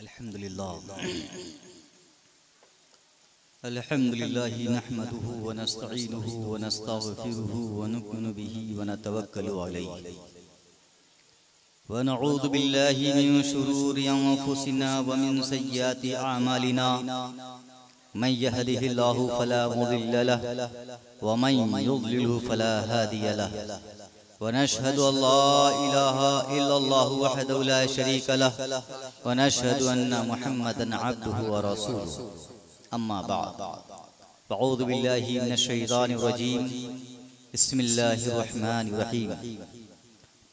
الحمد لله الحمد لله نحمده ونستعينه ونستغفره ونؤمن به ونتوكل عليه ونعوذ بالله من شرور أنفسنا ومن سيئات أعمالنا من يهده الله فلا مضل له ومن يضلله فلا هادي له ونشهد أن لا إله إلا الله وحده لا شريك له ونشهد أن محمدا عبده ورسوله أما بعد أعوذ بالله من الشيطان الرجيم بسم الله الرحمن الرحيم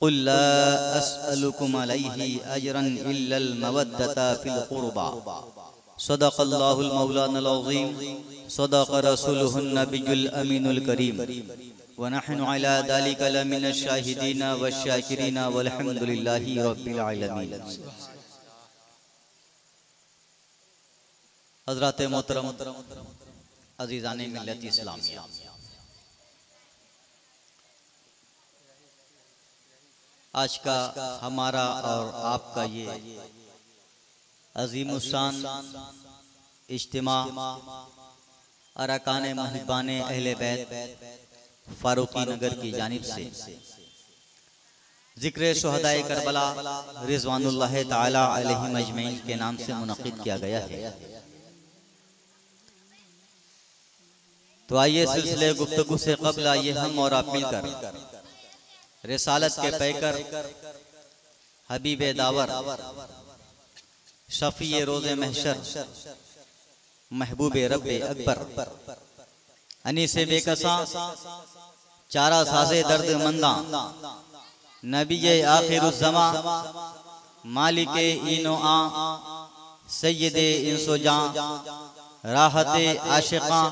قل لا أسألكم عليه أجرا إلا المودة في القربى صدق الله المولانا العظيم صدق رسوله النبي الأمين الكريم ونحن على ذلك لمن الشاهدين والشاكرين والحمد لله رب العالمين. حضرات محترم عزیزان ملت اسلامیہ، آج کا ہمارا اور آپ کا یہ عظیم الشان اجتماع ارکان محبان اہل بیت فاروقی نگر کی جانب سے ذکر شہداء کربلا رضوان اللہ تعالی علیہم اجمعین کے نام سے منعقد کیا گیا ہے، تو آئیے سلسلے گفتگو سے قبل آئیے ہم اور آپ مل کر رسالت کے پیکر حبیب داور شفیع روز محشر محبوب رب اکبر انیس بے کساں چارہ ساز درد منداں نبی آخر الزمان مالک این و آن سید انس و جان راحت عاشقاں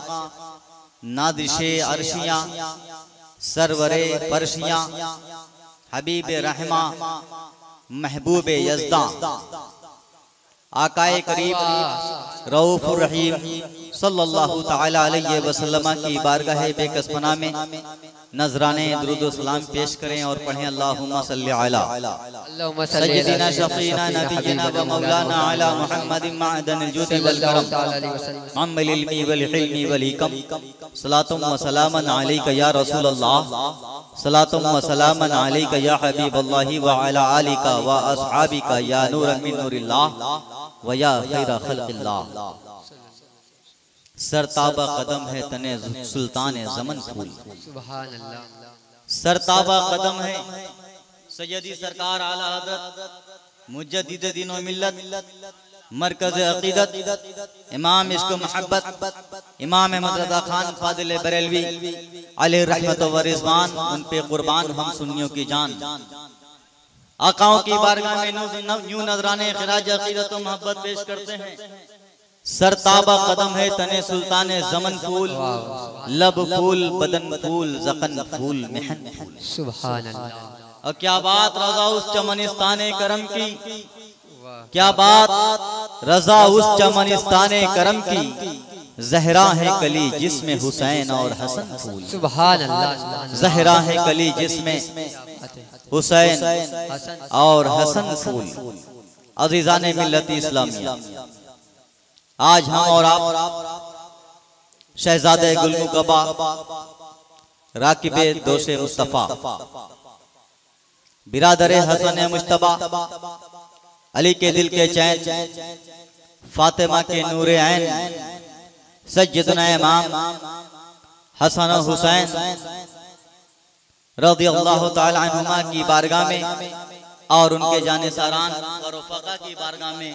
نادش عرشیاں سرور فرشیاں حبیب رحمہ محبوب یزداں آقا کریم رؤوف الرحیم صلی اللہ تعالی علیہ وسلم کی بارگاہ بے کس پناہ میں نذرانے درود و سلام پیش کریں اور پڑھیں اللہم صلی علی سیدنا شفیعنا نبینا و مولانا علی محمد معدن الجود والکرم عم العلم والحلم والحکم صلاۃ و سلام علیک یا رسول اللہ صلاۃ و سلام علیک یا حبیب اللہ وعلی آلک و اصحابک یا نور من نور اللہ ویا خیر خلق اللہ. سرتابہ قدم ہے تنے سلطان زمن پھول، سرتابہ قدم ہے سیدی سرکار اعلی حضرت مجدد دین و ملت مرکز عقیدت امام عشق و محبت امام احمد رضا خان فاضل بریلوی علیہ رحمت و رضوان، ان پہ قربان ہم سنیوں کی جان. آقاؤں کی بارگاہ میں یوں نذرانے خراج عقیدت و محبت پیش کرتے ہیں. سرتابہ قدم ہے تنے سلطان زمن پھول، لب پھول بدن پھول زقن پھول محن پھول. سبحان اللہ، اور کیا بات رضا اس چمنستان کرم کی، کیا بات رضا اس چمنستان کرم کی. زہرا ہے کلی جس میں حسین اور حسن پھول. سبحان اللہ، زہرا ہے کلی جس میں حسین اور حسن پھول. عزیزان ملت اسلامیہ، آج ہم اور آپ شہزادہ گل مکبا راکب دوش مصطفیٰ برادر حسن مجتبیٰ علی کے دل کے چین فاطمہ کے نور عین سیدنا امام حسن و حسین رضی اللہ تعالی عنہما کی بارگاہ میں اور ان کے جانثاران اور رفقا کی بارگاہ میں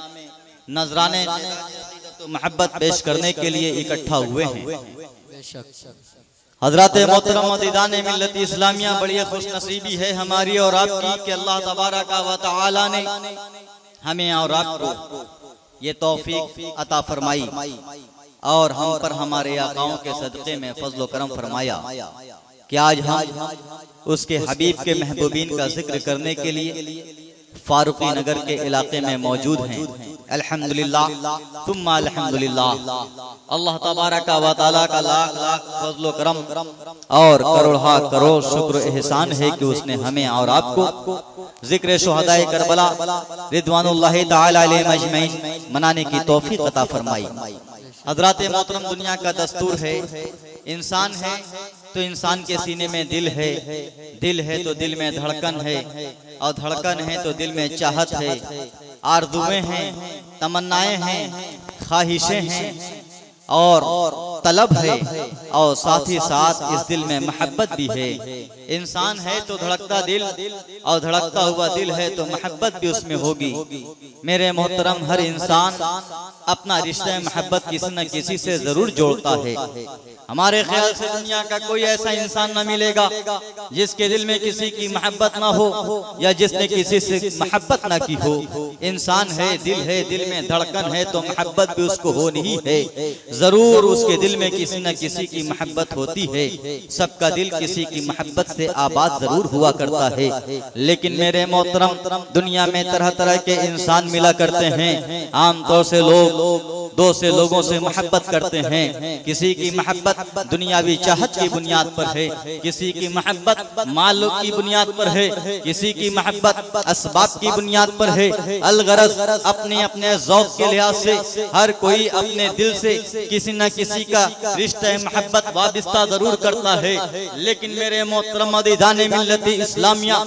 نذرانے محبت پیش کرنے کے لیے اکٹھا ہوئے ہیں. حضرات محترم عزیزان ملت اسلامیہ، بڑی خوش نصیبی ہے ہماری اور آپ کی کہ اللہ تبارک و تعالی نے ہمیں اور آپ کو یہ توفیق عطا فرمائی اور ہم پر ہمارے آقاؤں کے صدقے میں فضل و کرم فرمایا کہ آج ہم اس کے حبیب کے محبوبین کا ذکر کرنے کے لیے فاروقی نگر کے علاقے میں موجود ہیں الحمدللہ ثم الحمدللہ۔ اللہ تبارک و تعالیٰ کا لاکھ لاکھ فضل و کرم اور کروڑہ کروڑ شکر احسان ہے کہ اس نے ہمیں اور آپ کو ذکر شہداء کربلا رضوان اللہ تعالی علیہ مجمعین منانے کی توفیق عطا فرمائی۔ حضرات محترم، دنیا کا دستور ہے انسان ہے تو انسان کے سینے میں دل ہے، دل ہے تو دل میں دھڑکن ہے، اور دھڑکن ہے تو دل میں چاہت ہے، آرزویں ہیں، تمنائیں ہیں، خواہشیں ہیں اور طلب ہے، اور ساتھ ہی ساتھ اس دل میں محبت بھی ہے۔ انسان ہے تو دھڑکتا دل اور دھڑکتا ہوا دل ہے تو محبت بھی اس میں ہوگی۔ میرے محترم، ہر انسان اپنا رشتہ محبت کسی نہ کسی سے ضرور جوڑتا ہے۔ ہمارے خیال سے دنیا کا کوئی ایسا انسان نہ ملے گا جس کے دل میں کسی کی محبت نہ ہو یا جس نے کسی سے محبت نہ کی ہو۔ انسان ہے، دل میں دھڑکن ہے تو محبت بھی اس کو ہونی ہے، ضرور اس کے دل میں کسی نہ کسی کی محبت ہوتی ہے۔ سب کا دل کسی کی محبت سے آباد ضرور ہوا کرتا ہے، لیکن میرے محترم دنیا میں طرح طرح کے انسان ملا کرتے ہیں۔ عام طور سے لوگ دو سے لوگوں سے محبت کرتے ہیں، کسی کی محبت دنیاوی چاہت کی بنیاد پر ہے، کسی کی محبت مال کی بنیاد پر ہے، کسی کی محبت اسباب کی بنیاد پر ہے۔ الغرض اپنے اپنے ذوق کے لحاظ سے ہر کوئی اپنے دل سے کسی نہ کسی کا رشتہ محبت وابستہ ضرور کرتا ہے۔ لیکن میرے محترم عزیزان ملت اسلامیہ،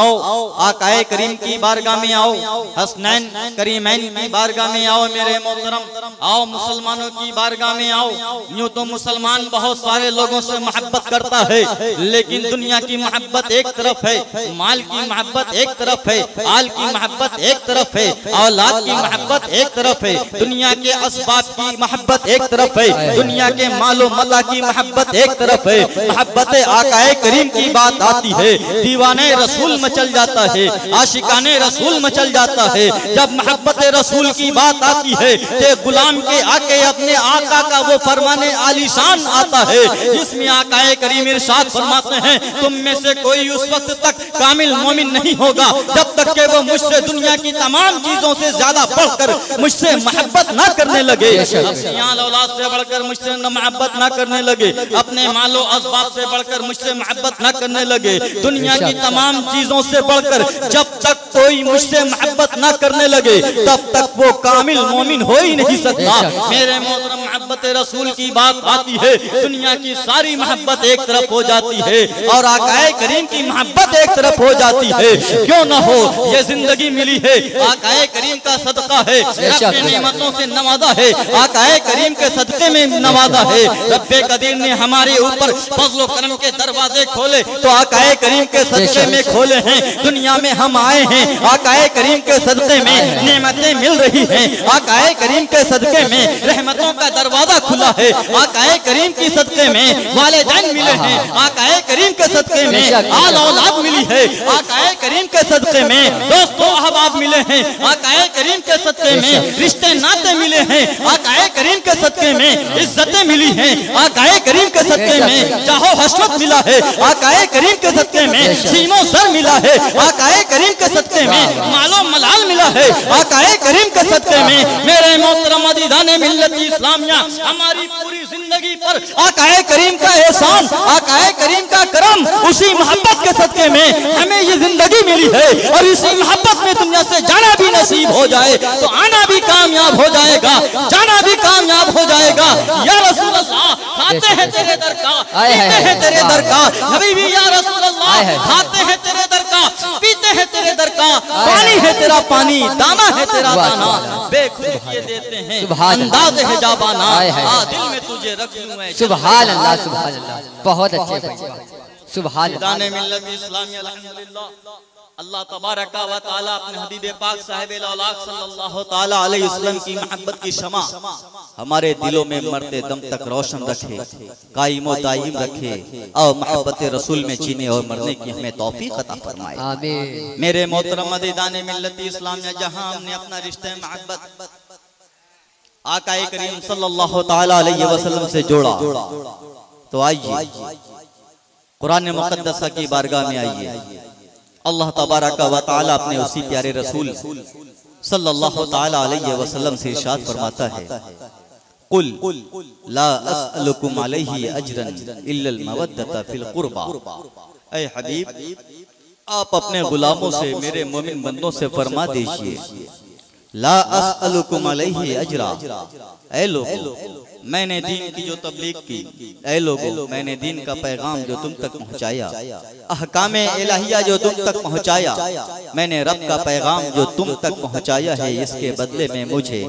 آؤ آقائے کریم کی بارگاہ میں آؤ، حسنین کریمین کی بارگاہ میں آؤ، میرے محترم آؤ، مسلمانوں کی بارگاہ میں آؤ۔ یوں تو مسلمان بہت سارے لوگوں سے محبت کرتا ہے، لیکن دنیا کی محبت ایک طرف ہے، مال کی محبت ایک طرف ہے، آل کی محبت ایک طرف ہے، اولاد کی محبت ایک طرف ہے، دنیا کے اسباب کی محبت ایک طرف ہے، دنیا کے مال و متاع کی محبت ایک طرف ہے۔ محبت آقا کریم کی بات آتی ہے، دیوانے رسول مچل جاتا ہے، عاشقانے رسول مچل جاتا ہے۔ جب محبت رسول کی بات آتی ہے کہ غلام کے آقے اپنے آقا کا وہ فرمان عالی شان آتا ہے، جس میں آقا کریم ارشاد فرماتے ہیں، تم میں سے کوئی اس وقت تک کامل مومن نہیں ہوگا جب تک کہ وہ مجھ سے دنیا کی تمام چیزوں سے زیادہ بڑھ کر مجھ سے محبت نہ کرنے لگے، اولاد سے بڑھ کر مجھ سے محبت نہ کرنے لگے، اپنے مال و اسباب سے بڑھ کر مجھ سے محبت نہ کرنے لگے، دنیا کی تمام چیزوں سے بڑھ کر۔ جب تک کوئی مجھ سے محبت نہ کرنے لگے تب تک وہ کامل مومن ہو ہی نہیں سکتا۔ میرے محترم، محبت رسول کی بات آتی ہے، دنیا کی ساری محبت ایک طرف ہو جاتی ہے اور آقا کریم کی محبت ایک طرف ہو جاتی ہے۔ کیوں نہ ہو، یہ زندگی ملی ہے، آقا کریم کا صدقہ ہے، رب نے نعمتوں سے نوازا ہے، آقا کریم کے صدقے میں نوازا ہے۔ رب قدیر نے ہمارے اوپر فضل و کرم کے دروازے کھولے تو آقا کریم کے صدقے میں کھولے ہیں۔ دنیا میں ہم آئے ہیں، آقا کریم کے صدقے میں نعمتیں مل رہی ہیں، آقا کریم کے صدقے میں رحمتوں کا دروازہ کھلا ہے، آقا کریم کی صدقے میں والدین ملے ہیں، آقا کریم کے صدقے میں آل اولاد ملی ہے، آقا کریم کے صدقے میں دوست و احباب ملے ہیں، آقا کریم کے صدقے میں رشتے ناتے ملے ہیں، آقا کریم کے صدقے میں عزتیں ملی ہیں، آقا کریم کے صدقے میں چاہو حشمت ملا ہے، آقا کریم کے صدقے میں سیم و سر ملا ہے، آقا کریم کے صدقے میں مال و ملال ملا ہے، آقا کریم کے صدقے میں۔ میرے محترم عزیزان ملت اسلامیہ، ہماری پوری زندگی پر آقا کریم کا احسان، آقا کریم کا کرم، اسی محبت کے صدقے میں ہمیں یہ زندگی ملی ہے، اور اسی محبت میں دنیا سے جانا بھی نصیب ہو جائے تو آنا بھی کامیاب ہو جائے گا، جانا بھی کامیاب ہو جائے گا۔ یا رسول اللہ، کھاتے ہیں تیرے در کا، پیتے ہیں تیرے در کا، نبی بھی یا رسول اللہ، کھاتے ہیں تیرے در کا، پیتے ہیں تیرے در کا، پانی ہے تیرا پانی، دانا ہے تیرا دانا، بے خود یہ دیتے ہیں انداز ہے جابانا، دل میں تجھے رکھ لوں میں۔ سبحان اللہ، سبحان اللہ، بہت اچھے بھائی، سبحان اللہ۔ دانے ملت اسلامی الحمدللہ، اللہ تبارک و تعالیٰ اپنے حبیب پاک صاحب الاولاق صلی اللہ تعالیٰ علیہ وسلم کی محبت کی شمع ہمارے دلوں میں مرتے دم تک روشن رکھے، قائم و دائم رکھے، اور محبت رسول میں جینے اور مرنے کی ہمیں توفیق عطا فرمائے۔ میرے محترم عزیزان ملت اسلامیہ، جہاں ہم نے اپنا رشتہ محبت آقا کریم صلی اللہ تعالیٰ علیہ وسلم سے جوڑا، تو آئیے قرآن مقدسہ کی بارگاہ میں آئیے، اللہ تبارک و تعالی اپنے اسی پیارے رسول صلی اللہ تعالی علیہ وسلم سے ارشاد فرماتا ہے، قل لا اسألکم علیہ اجرا الا المودۃ فی القربہ، اے حبیب آپ اپنے غلاموں سے میرے مومن بندوں سے فرما دیجئے لا اسألکم علیہ اجرا، اے لوگو میں نے دین کی جو تبلیغ کی، اے لوگو میں نے دین کا پیغام جو تم تک پہنچایا، احکام الہیہ جو تم تک پہنچایا، میں نے رب کا پیغام جو تم تک پہنچایا ہے، اس کے بدلے میں مجھے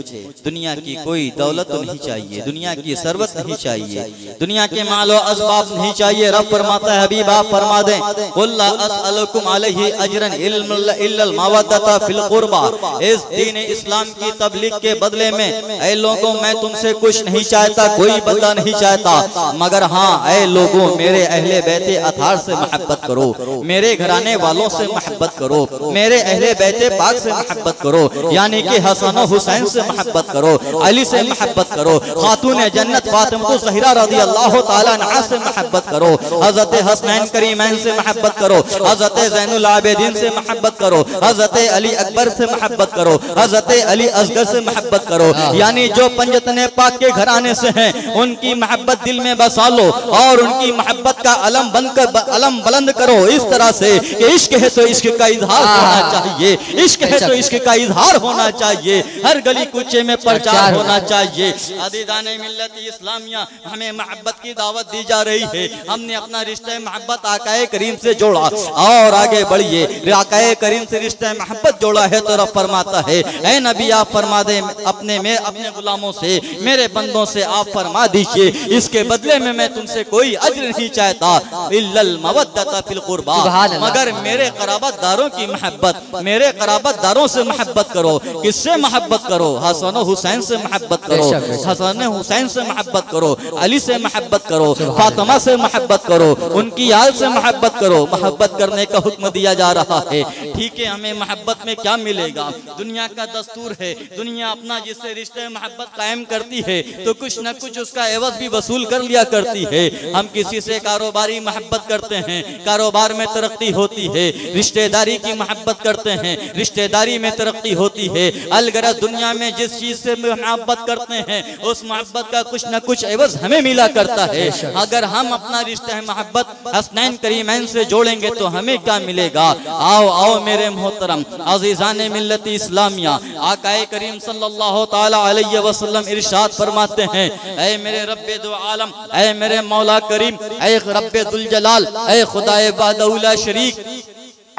دنیا کی کوئی دولت نہیں چاہیے، دنیا کی ثروت نہیں چاہیے، دنیا کے مال و اسباب نہیں چاہیے۔ رب فرماتا ہے حبیب آپ فرما دیں قل لا اسألکم علیہ اجرا الا المودۃ فی القربہ، اس دین اسلام کی تبلیغ کے بدلے میں اے لوگوں میں تم سے کچھ نہیں چاہیے، کوئی بدلہ نہیں چاہتا، مگر ہاں اے لوگوں میرے اہل بیت اطہار سے محبت کرو، میرے گھرانے والوں سے محبت کرو، میرے اہل بیت پاک سے محبت کرو، یعنی کہ حسن و حسین سے محبت کرو، علی سے محبت کرو، خاتون جنت فاطمہ زہرہ رضی اللہ تعالی عنہا سے محبت کرو، حضرت حسنین کریمین سے محبت کرو، حضرت زین العابدین سے محبت کرو، حضرت علی اکبر سے محبت کرو، حضرت علی اصغر سے محبت کرو، یعنی جو پنجتن پاک کے گھرانے سے ہیں ان کی محبت دل میں بسا لو اور ان کی محبت کا علم بلند کرو، اس طرح سے کہ عشق ہے تو عشق کا اظہار ہونا چاہیے، عشق ہے تو عشق کا اظہار ہونا چاہیے، ہر گلی کوچے میں پرچار ہونا چاہیے۔ عزیزان ملت اسلامیہ ہمیں محبت کی دعوت دی جا رہی ہے، ہم نے اپنا رشتہ محبت آقا کریم سے جوڑا اور آگے بڑھئے، آقا کریم سے رشتہ محبت جوڑا ہے تو رب فرماتا ہے اے نبی آپ فرما دیں اپنے غلاموں سے میرے بندوں سے آپ فرما دیجئے اس کے بدلے میں میں تم سے کوئی اجر نہیں چاہتا الا المودۃ فی القربہ، مگر میرے قرابت داروں کی محبت، میرے قرابت داروں سے محبت کرو، کس سے محبت کرو؟ حسن و حسین سے محبت کرو، حسن و حسین سے محبت کرو، علی سے محبت کرو، فاطمہ سے محبت کرو، ان کی آل سے محبت کرو، محبت کرنے کا حکم دیا جا رہا ہے۔ ٹھیک ہے ہمیں محبت میں کیا ملے گا؟ دنیا کا دستور ہے، دنیا اپنا جس سے رشتہ محبت قائم کرتی ہے تو کچھ نہ کچھ اس کا عوض بھی وصول کر لیا کرتی ہے۔ ہم کسی سے کاروباری محبت کرتے ہیں، کاروبار میں ترقی ہوتی ہے، رشتہ داری کی محبت کرتے ہیں، رشتہ داری میں ترقی ہوتی ہے، الغرض دنیا میں جس چیز سے محبت کرتے ہیں اس محبت کا کچھ نہ کچھ عوض ہمیں ملا کرتا ہے۔ اگر ہم اپنا رشتہ محبت حسنین کریمین سے جوڑیں گے تو ہمیں کیا ملے گا؟ آؤ آؤ میرے محترم عزیزان ملت اسلامیہ، آقا کریم صلی اللہ تعالی علیہ وسلم ارشاد فرماتے ہیں اے میرے رب دو عالم، اے میرے مولا کریم، اے رب ذوالجلال، اے خدائے وحدہ لا شریک،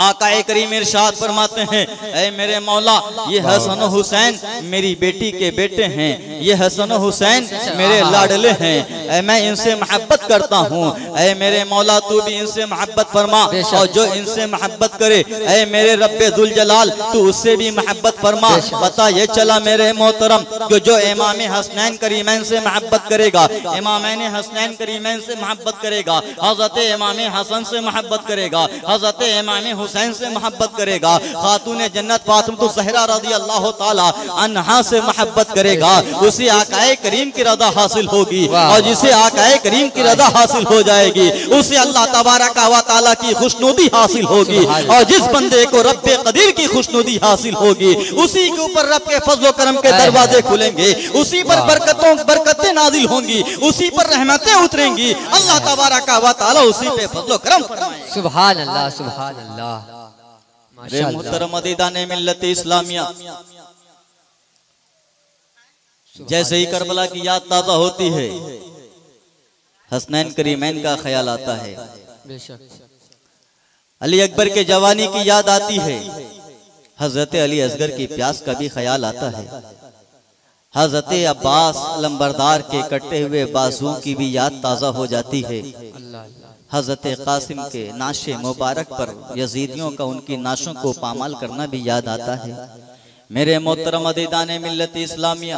آقا کریم ارشاد فرماتے ہیں اے میرے مولا یہ حسن و حسین میری بیٹی کے بیٹے ہیں، یہ حسن و حسین میرے لاڈلے ہیں، اے میں ان سے محبت کرتا ہوں، اے میرے مولا تو بھی ان سے محبت فرما، اور جو ان سے محبت کرے اے میرے رب ذوالجلال تو اس سے بھی محبت فرما۔ پتہ یہ چلا میرے محترم کہ جو امام حسنین کریمین سے محبت کرے گا، امامین حسنین کریمین سے محبت کرے گا، حضرت امام حسن سے محبت کرے گا، حضرت امام حسین سے محبت کرے گا، خاتون جنت فاطمہ زہرہ رضی اللہ تعالی عنہا سے محبت کرے گا، اسے آقا کریم کی رضا حاصل ہوگی، اور جسے آقا کریم کی رضا حاصل ہو جائے گی اسے اللہ تبارک و تعالی کی خوشنودی حاصل ہوگی، اور جس بندے کو رب قدیر کی خوشنودی حاصل ہوگی اسی کے اوپر رب کے فضل و کرم کے دروازے کھلیں گے، اسی پر برکتیں نازل ہوں گی، اسی پر رحمتیں اتریں گی، اللہ تبارک و تعالی اسی پہ فضل و کرم فرمائے۔ سبحان اللہ، سبحان اللہ۔ میرے محترم عزیزان ملت اسلامیہ جیسے ہی کربلا کی یاد تازہ ہوتی ہے حسنین کریمین کا خیال آتا ہے، علی اکبر کے جوانی کی یاد آتی ہے، حضرت علی اصغر کی پیاس کا بھی خیال آتا ہے، حضرت عباس علمبردار کے کٹے ہوئے بازو کی بھی یاد تازہ ہو جاتی ہے، حضرت قاسم کے نعش مبارک پر یزیدیوں کا ان کی نعشوں کو پامال کرنا بھی یاد آتا ہے۔ میرے محترم عزیزان ملت اسلامیہ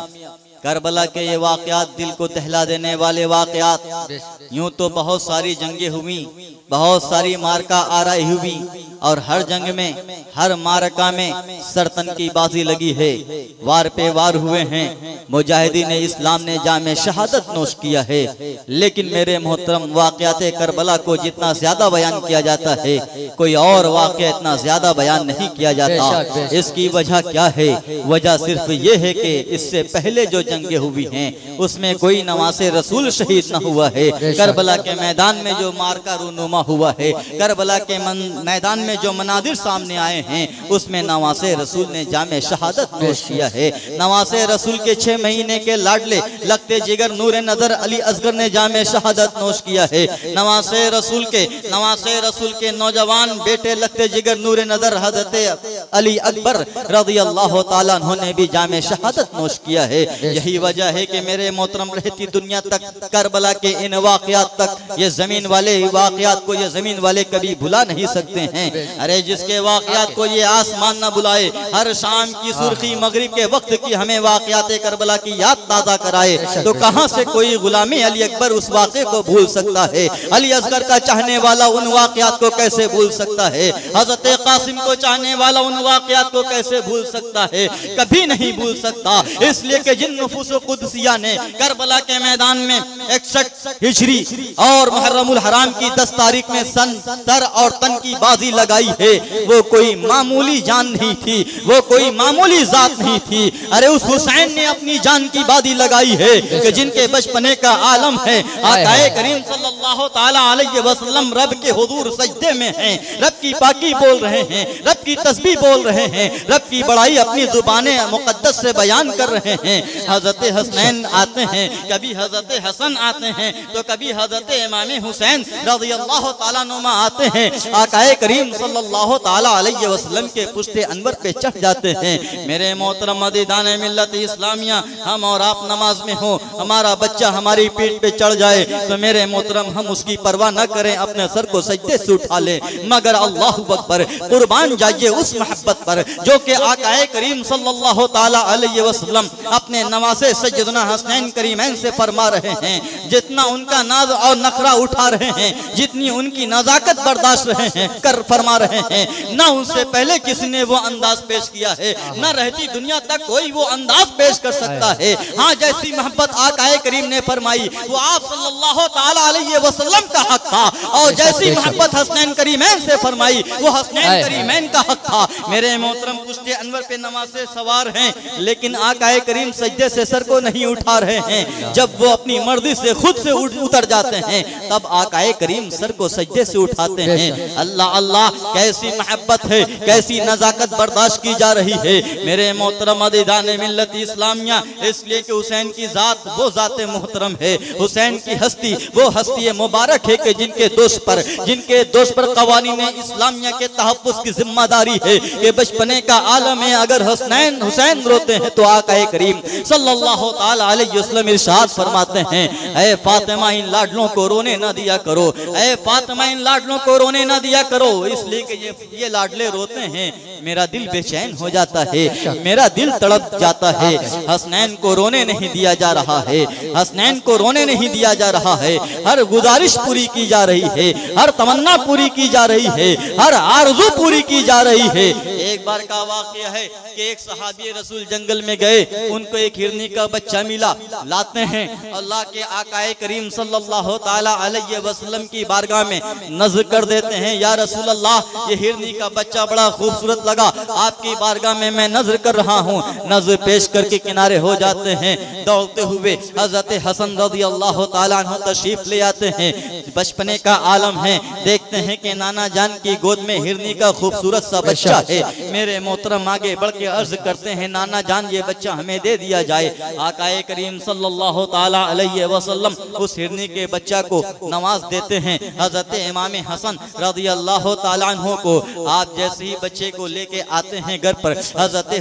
کربلا کے یہ واقعات دل کو دہلا دینے والے واقعات، یوں تو بہت ساری جنگیں ہوئیں، بہت ساری مارکہ آرائی ہوئی اور ہر جنگ میں ہر مارکہ میں سرطن کی بازی لگی ہے، وار پہ وار ہوئے ہیں، مجاہدین اسلام نے جامع شہادت نوش کیا ہے۔ لیکن میرے محترم، واقعات کربلا کو جتنا زیادہ بیان کیا جاتا ہے کوئی اور واقعہ اتنا زیادہ بیان نہیں کیا جاتا۔ اس کی وجہ کیا ہے؟ وجہ صرف یہ ہے کہ اس سے پہلے جو جنگیں ہوئی ہیں اس میں کوئی نواز رسول شہید نہ ہوا ہے۔ کربلا کے میدان میں جو مارکہ رونما ہوا ہے، کربلا کے میدان میں جو مناظر سامنے آئے ہیں اس میں نواز رسول نے جامع شہادت پیش کیا ہے۔ نواز رسول کے 6 مہینے کے لاڈلے لگتے جگر نور نظر علی اصغر نے جامع شہادت نوش کیا ہے۔ نواز رسول کے نوجوان بیٹے لگتے جگر نور نظر حضرت علی اکبر رضی اللہ تعالیٰ عنہ نے بھی جامع شہادت نوش کیا ہے۔ یہی وجہ ہے کہ میرے محترم، رہتی دنیا تک کربلا کے ان واقعات تک، یہ زمین والے واقعات کو یہ زمین والے کبھی بھلا نہیں سکتے ہیں۔ ارے جس کے واقعات کو یہ آسمان نہ بلائے، ہر شام کی سرخی مغرب کے وقت کی ہمیں واقعات کربلا کی یاد تازہ کرائے تو کہاں سے کوئی غلامی علی اکبر اس واقعے کو بھول سکتا ہے؟ علی اصغر کا چاہنے والا ان واقعات کو کیسے بھول سکتا ہے؟ حضرت قاسم کو چاہنے والا ان واقعات کو کیسے بھول سکتا ہے؟ کبھی نہیں بھول سکتا، اس لیے کہ جن نفوس قدسیہ نے کربلا کے میدان میں 61 ہجری اور محرم الحرام کی 10 تاریخ میں سن، سر اور تن کی بازی لگائی ہے، وہ کوئی معمولی جان نہیں تھی، وہ کوئی معمولی ذات نہیں تھی۔ ارے اس حسین نے اپنی جان کی بازی لگائی ہے کہ جن کے بچپنے کا عالم ہے۔ آقا کریم صلی اللہ تعالی علیہ وسلم رب کے حضور سجدے میں ہیں، رب کی پاکی بول رہے ہیں، رب کی تسبیح بول رہے ہیں، رب کی بڑائی اپنی زبان مقدس سے بیان کر رہے ہیں۔ حضرت حسنین آتے ہیں، کبھی حضرت حسن آتے ہیں تو کبھی حضرت امام حسین رضی اللہ تعالیٰ نما آتے ہیں، آقا کریم صلی اللہ تعالیٰ علیہ وسلم کے پشت انور پہ چڑھ جاتے ہیں۔ میرے محترم عزیزان ملت اسلامیہ، ہم اور آپ نماز میں ہوں، ہمارا بچہ ہماری پیٹ پہ چڑھ جائے تو میرے محترم ہم اس کی پرواہ نہ کریں، اپنے سر کو سجدے سے اٹھا لیں، مگر اللہ اکبر، قربان جائیے اس محبت پر جو کہ آقا کریم صلی اللہ تعالیٰ علیہ وسلم اپنے نواسے سیدنا حسنین کریمین سے فرما رہے ہیں۔ جتنا ان کا ناز اور نخرہ اٹھا رہے ہیں، جتنی ان کی نزاکت برداشت رہے ہیں کر فرما رہے ہیں، نہ ان سے پہلے کسی نے وہ انداز پیش کیا ہے، نہ رہتی دنیا تک کوئی وہ انداز پیش کر سکتا ہے۔ ہاں، جیسی محبت آقا کریم نے فرمائی وہ آپ صلی اللہ تعالیٰ علیہ وسلم کا حق تھا، اور جیسی محبت حسنین کریمین سے فرمائی وہ حسنین کریمین کا حق تھا۔ میرے محترم، پشت انور پہ نمازے سوار ہیں لیکن آقا کریم سجدے سے سر کو نہیں اٹھا رہے ہیں۔ جب وہ اپنی مرضی سے خود سے اتر جاتے ہیں تب آقا کریم سر کو سجدے سے اٹھاتے ہیں۔ اللہ اللہ، کیسی محبت ہے، کیسی نزاکت برداشت کی جا رہی ہے میرے محترم عزیزان ملت اسلامیہ، اس لیے کہ حسین کی ذات وہ ذات محترم ہے، حسین کی ہستی وہ ہستی مبارک ہے کہ جن کے دوش پر قوانین اسلامیہ کے تحفظ کی ذمہ داری ہے۔ یہ بچپنے کا عالم ہے، اگر حسین روتے ہیں تو آقا کریم صلی اللہ تعالی علیہ وسلم ارشاد فرماتے ہیں، اے فاطمہ، ان لاڈلوں کو رونے نہ دیا کرو، اے فاطمہ، ان لاڈلوں کو رونے نہ دیا کرو، اس لیے کہ یہ لاڈلے روتے ہیں میرا دل بے چین ہو جاتا ہے، میرا دل تڑپ جاتا ہے۔ حسنین کو رونے نہیں دیا جا رہا ہے، حسنین کو رونے نہیں دیا جا رہا ہے، ہر گزارش پوری کی جا رہی ہے، ہر تمنا پوری کی جا رہی ہے، ہر آرزو پوری کی جا رہی ہے۔ ایک بار کا واقعہ ہے کہ ایک صحابی رسول جنگل میں گئے، ان کو ایک ہرنی کا بچہ ملا، لاتے ہیں، اللہ کے آقا کریم صلی اللہ تعالیٰ علیہ وسلم کی بارگاہ میں نذر کر دیتے ہیں، یا رسول اللہ، یہ ہرنی کا بچہ بڑا خوبصورت لگا، آپ کی بارگاہ میں نذر کر رہا ہوں۔ نذر پیش کر کے کنارے ہو جاتے ہیں، دوڑتے ہوئے حضرت حسن رضی اللہ تعالیٰ عنہ تشریف لے آتے ہیں، بچپنے کا عالم ہے، دیکھتے ہیں کہ نانا جان کی گود میں ہرنی کا خوبصورت سا بچہ ہے۔ میرے محترم، آگے بڑھ کے عرض کرتے ہیں، نانا جان، یہ بچہ ہمیں دے دیا جائے۔ آقا کریم صلی اللہ تعالی علیہ وسلم اس ہرنی کے بچہ کو نواز دیتے ہیں حضرت امام حسن رضی اللہ تعالی عنہ کو۔ آپ جیسے ہی بچے کو لے کے آتے ہیں گھر پر، حضرت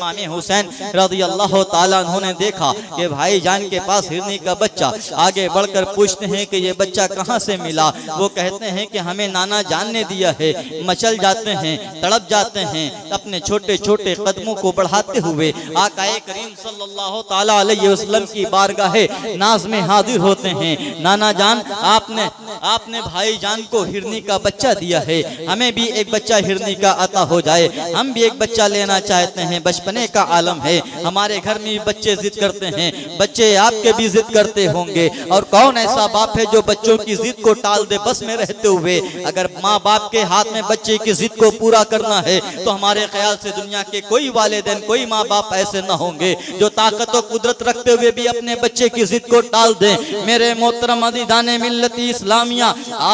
امام حسین رضی اللہ تعالی عنہ نے دیکھا کہ بھائی جان کے پاس ہرنی کا بچہ، آگے بڑھ کر پوچھ پوچھتے ہیں کہ یہ بچہ کہاں سے ملا؟ وہ کہتے ہیں کہ ہمیں نانا جان نے دیا ہے۔ مچل جاتے ہیں، تڑپ جاتے ہیں، اپنے چھوٹے چھوٹے قدموں کو بڑھاتے ہوئے آقا کریم صلی اللہ تعالی علیہ وسلم کی بارگاہ ناز میں حاضر ہوتے ہیں۔ نانا جان، آپ نے بھائی جان کو ہرنی کا بچہ دیا ہے، ہمیں بھی ایک بچہ ہرنی کا عطا ہو جائے، ہم بھی ایک بچہ لینا چاہتے ہیں۔ بچپنے کا عالم ہے، ہمارے گھر میں بچے ضد کرتے ہیں، بچے آپ کے بھی ضد کرتے ہوں گے، اور کون ایسا باپ ہے جو بچوں کی ضد کو ٹال دے بس میں رہتے ہوئے؟ اگر ماں باپ کے ہاتھ میں بچے کی ضد کو پورا کرنا ہے تو ہمارے خیال سے دنیا کے کوئی والدین، کوئی ماں باپ ایسے نہ ہوں گے جو طاقت و قدرت رکھتے ہوئے بھی اپنے بچے کی ضد کو ٹال دیں۔ میرے محترم عزیزان ملت اسلامیہ،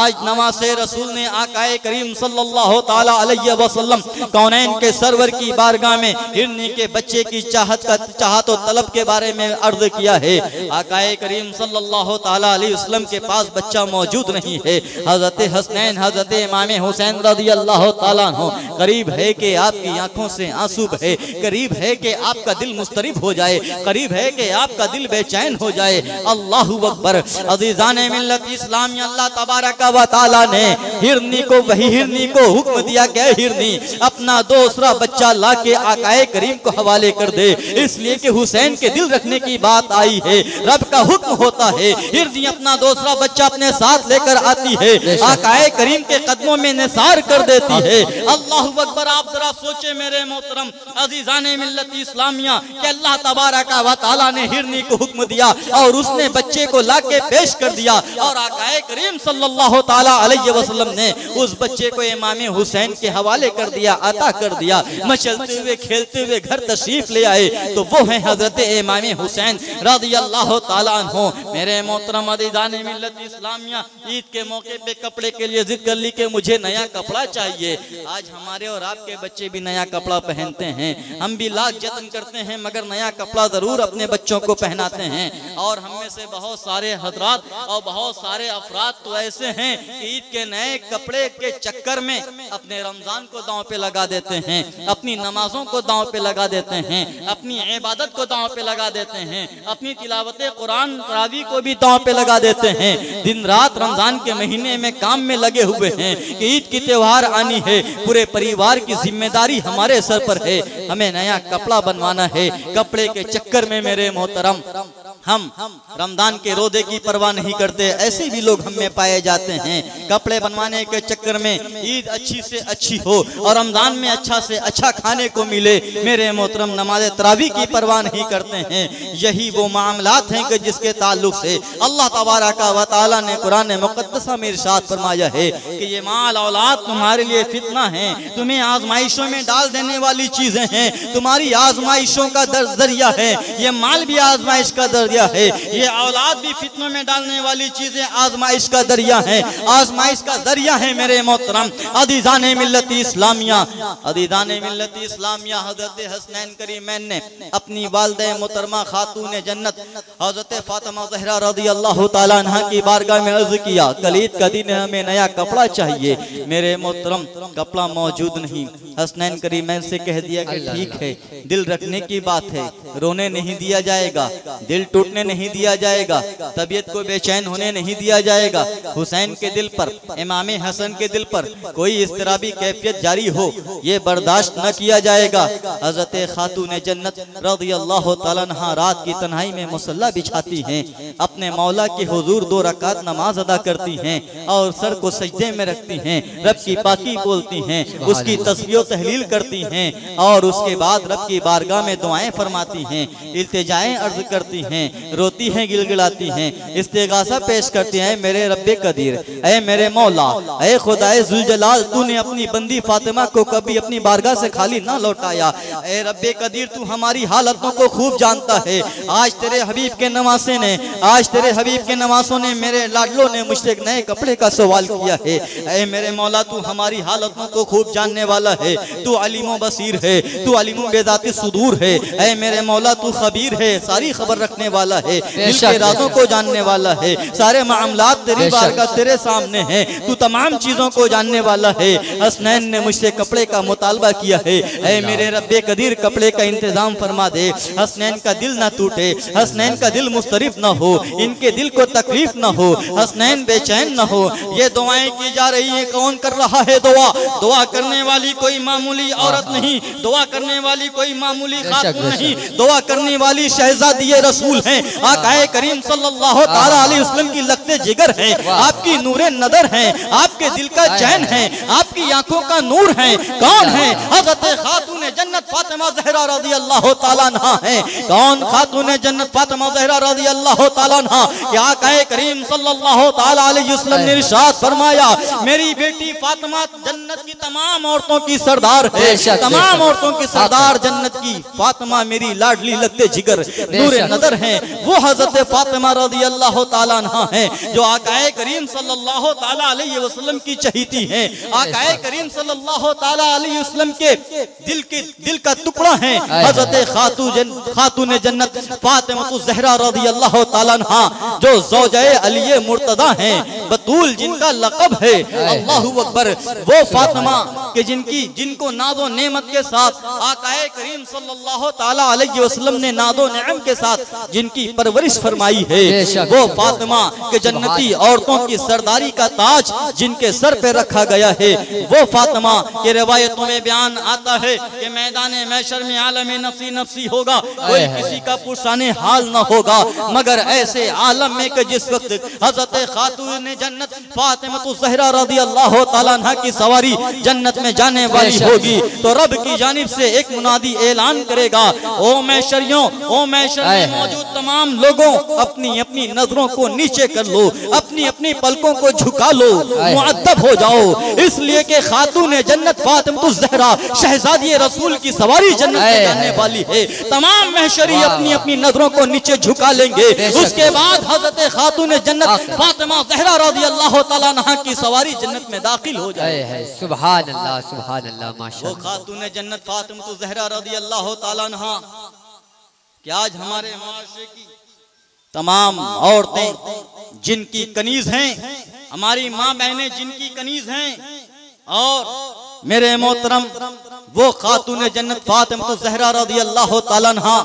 آج نواز رسول نے آقا کریم صلی اللہ تعالی علیہ وسلم کونین کے سرور کی بارگاہ میں ہرنی کے بچے کی چاہت و طلب کے بارے میں عرض کیا ہے۔ آقا کریم صلی اللہ تعالی علیہ وسلم کے پاس بچہ موجود نہیں ہے۔ حضرت حسنین، حضرت امام حسین رضی اللہ تعالیٰ عنہ، قریب ہے کہ آپ کی آنکھوں سے آنسو بہے، قریب ہے کہ آپ کا دل مضطرب ہو جائے، قریب ہے کہ آپ کا دل بے چین ہو جائے۔ اللہ اکبر۔ عزیزان ملت اسلامی، اللہ تبارک و تعالیٰ نے وہی ہرنی کو حکم دیا کہ ہرنی اپنا دوسرا بچہ لا کے آقا کریم کو حوالے کر دے، اس لیے کہ حسین کے دل رکھنے کی بات آئی ہے، رب کا حکم ہوتا ہے۔ ہرنی اپنا دوسرا بچہ اپنے ساتھ لے کر آتی ہے، آقا کریم کے قدموں میں نثار کر دیتی ہے۔ اللہ اکبر۔ آپ ذرا سوچیں میرے محترم عزیزان ملت اسلامیہ کہ اللہ تبارک و تعالیٰ نے ہرنی کو حکم دیا اور اس نے بچے کو لا کے پیش کر دیا، اور آقا کریم صلی اللہ تعالیٰ علیہ وسلم نے اس بچے کو امام حسین کے حوالے کر دیا، عطا کر دیا۔ مچلتے ہوئے کھیلتے ہوئے گھر تشریف لے آئے تو وہ ہیں حضرت امام حسین رضی اللہ تعالیٰ عنہ۔ میرے محترم عزیزان ملت اسلامیہ، عید کے موقع پہ کپڑے کے لیے ضد کر لی کہ مجھے نیا کپڑا چاہیے۔ آج ہمارے اور آپ کے بچے بھی نیا کپڑا پہنتے ہیں، ہم بھی لاکھ جتن کرتے ہیں مگر نیا کپڑا ضرور اپنے بچوں کو پہناتے ہیں۔ اور ہم میں سے بہت سارے حضرات اور بہت سارے افراد تو ایسے ہیں کہ عید کے نئے کپڑے کے چکر میں اپنے رمضان کو داؤں پہ لگا دیتے ہیں، اپنی نمازوں کو داؤں پہ لگا دیتے ہیں، اپنی عبادت کو داؤں پہ لگا دیتے ہیں، اپنی تلاوت قرآن تراوی کو بھی داؤں پہ لگا دیتے ہیں۔ دن رات رمضان کے مہینے میں کام میں لگے ہوئے ہیں کہ عید کی تہوار آنی ہے، پورے پریوار کی ذمہ داری ہمارے سر پر ہے، ہمیں نیا کپڑا بنوانا ہے۔ کپڑے کے چکر میں میرے محترم ہم رمضان کے روزے کی پرواہ نہیں کرتے، ایسے بھی لوگ ہم میں پائے جاتے ہیں۔ کپڑے بنوانے کے چکر میں عید اچھی سے اچھی ہو اور رمضان میں اچھا سے اچھا کھانے کو ملے، میرے محترم نماز تراویح کی پرواہ نہیں کرتے ہیں۔ یہی وہ معاملات ہیں کہ جس کے تعلق سے اللہ تبارک و تعالیٰ نے قرآن مقدسہ میں ارشاد فرمایا ہے کہ یہ مال اولاد تمہارے لیے فتنہ ہیں، تمہیں آزمائشوں میں ڈال دینے والی چیزیں ہیں، تمہاری آزمائشوں کا ذریعہ ہے، یہ مال بھی آزمائش کا ذریعہ ہے، یہ اولاد بھی فتنوں میں ڈالنے والی چیزیں آزمائش کا ذریعہ ہیں، آزمائش کا ذریعہ ہے۔ میرے محترم عزیزان ملت اسلامیہ، عزیزان ملت اسلامیہ، حضرت حسنین کریمین نے اپنی والدہ محترمہ خاتون جنت حضرت فاطمہ زہرا رضی اللہ تعالیٰ عنہ کی بارگاہ میں عرض کیا کہ عید کا دن ہمیں نیا کپڑا چاہیے۔ میرے محترم کپڑا موجود نہیں، حسنین کریمین سے کہہ دیا کہ ٹھیک ہے، دل رکھنے کی بات ہے، رونے نہیں دیا جائے گا، دل ٹوٹنے نہیں دیا جائے گا، طبیعت کو بے چین ہونے نہیں دیا جائے گا۔ حسین کے دل پر، امام حسن کے دل پر کوئی اضطرابی کیفیت جاری ہو یہ برداشت نہ کیا جائے گا۔ حضرت خاتون جنت رضی اللہ تعالیٰ عنہ رات کی تنہائی میں مصلی بچھاتی ہیں، اپنے مولا کے حضور دو رکعت نماز ادا کرتی ہیں اور سر کو سجدے میں رکھتی ہیں، رب کی پاکی بولتی ہیں، اس کی تسبیح و تحلیل کرتی ہیں، اور اس کے بعد رب کی بارگاہ میں دعائیں فرماتی ہیں، التجائیں عرض کرتی ہیں، روتی ہیں، گلگلاتی ہیں، استغاثہ پیش کرتے ہیں۔ میرے رب قدیر، اے میرے مولا، اے خدائے ذوالجلال، تو نے اپنی بندی فاطمہ کو کبھی اپنی بارگاہ سے خالی نہ لوٹایا۔ اے رب قدیر، تو ہماری حالتوں کو خوب جانتا ہے۔ آج تیرے حبیب کے نواسے نے، آج تیرے حبیب کے نواسوں نے، میرے لاڈلوں نے مجھ سے ایک نئے کپڑے کا سوال کیا ہے۔ اے میرے مولا، تو ہماری حالتوں کو خوب جاننے والا ہے، تو علیم و بصیر ہے، تو علیم بذات الصدور ہے۔ اے میرے مولا، تو خبیر ہے، ساری خبر رکھنے والا والا ہے، دل کے رازوں کو جاننے والا ہے، سارے معاملات تیری بارگاہ تیرے سامنے ہیں، تو تمام چیزوں کو جاننے والا ہے۔ حسنین نے مجھ سے کپڑے کا مطالبہ کیا ہے، اے میرے رب قدیر کپڑے کا انتظام فرما دے، حسنین کا دل نہ ٹوٹے، حسنین کا دل مسترب نہ ہو، ان کے دل کو تکلیف نہ ہو، حسنین بے چین نہ ہو۔ یہ دعائیں کی جا رہی ہیں، کون کر رہا ہے دعا؟ دعا کرنے والی کوئی معمولی عورت نہیں، دعا کرنے والی کوئی معمولی خاتون نہیں، دعا کرنے والی شہزادی رسول ہیں، آقا کریم صلی اللہ علیہ وسلم کی لگتے جگر ہیں، آپ کی نور نظر ہیں، آپ کے دل کا چین ہیں، آپ کی آنکھوں کا نور ہیں۔ کون ہیں؟ حضرت خاتون جنت فاطمہ زہرہ رضی اللہ تعالیٰ عنہا ہیں۔ کون خاتون جنت فاطمہ زہرہ رضی اللہ تعالیٰ عنہا کہ آقا کریم صلی اللہ تعالیٰ علیہ وسلم نے ارشاد فرمایا، میری بیٹی فاطمہ جنت کی تمام عورتوں کی سردار ہے، تمام عورتوں کی سردار جنت کی فاطمہ میری لاڈلی لگتے جگر نور نظر ہیں۔ وہ حضرت فاطمہ رضی اللہ تعالیٰ عنہا ہیں جو آقا کریم صلی اللہ تعالیٰ علیہ وسلم کی چہیتی ہیں، آقا کریم صلی اللہ تعالیٰ علیہ وسلم کے دل کا ٹکڑا ہیں۔ حضرت خاتون جنت فاطمہ زہرہ رضی اللہ تعالیٰ عنہا جو زوجہ علی مرتضیٰ ہیں، بطول جن کا لقب ہے، اللہ اکبر، وہ فاطمہ کہ جن کو ناز و نعمت کے ساتھ آقا کریم صلی اللہ تعالیٰ علیہ وسلم نے ناز و نعم کے ساتھ جن کی پرورش فرمائی ہے، وہ فاطمہ کہ جنتی عورتوں کی سرداری کا تاج جن کے سر پہ رکھا گیا ہے، وہ فاطمہ کہ روایتوں میں بیان آتا ہے کہ میدان محشر میں عالم نفسی نفسی ہوگا، کوئی کسی کا پرسان حال نہ ہوگا مگر ایسے عالم میں کہ جس وقت حضرت خاتون جنت فاطمہ زہرہ رضی اللہ تعالیٰ عنہ کی سواری جنت میں جانے والی ہوگی تو رب کی جانب سے ایک منادی اعلان کرے گا، او محشریوں، او محشر میں موجود تمام لوگوں، اپنی اپنی نظروں کو نیچے کر لو، اپنی اپنی پلکوں کو جھکا لو، معدب ہو جاؤ، اس لیے کہ خاتون جنت فاطمہ زہرہ شہزادی رسول کی سواری جنت میں جانے والی ہے۔ تمام محشری اپنی اپنی نظروں کو نیچے جھکا لیں گے، اس کے بعد حضرت خاتون جنت فاطمہ زہرہ رضی اللہ تعالیٰ عنہ کی سواری جنت میں داخل ہو جائے۔ سبحان اللہ، سبحان اللہ، ماشاءاللہ۔ وہ خاتون جنت فاطمہ زہرہ رضی اللہ تعالیٰ عنہ کہ آج ہمارے معاشرے کی تمام عورتیں جن کی کنیز ہیں، ہماری ماں بہنیں جن کی کنیز ہیں، اور میرے محترم وہ خاتون جنت فاطمہ زہرہ رضی اللہ تعالیٰ عنہا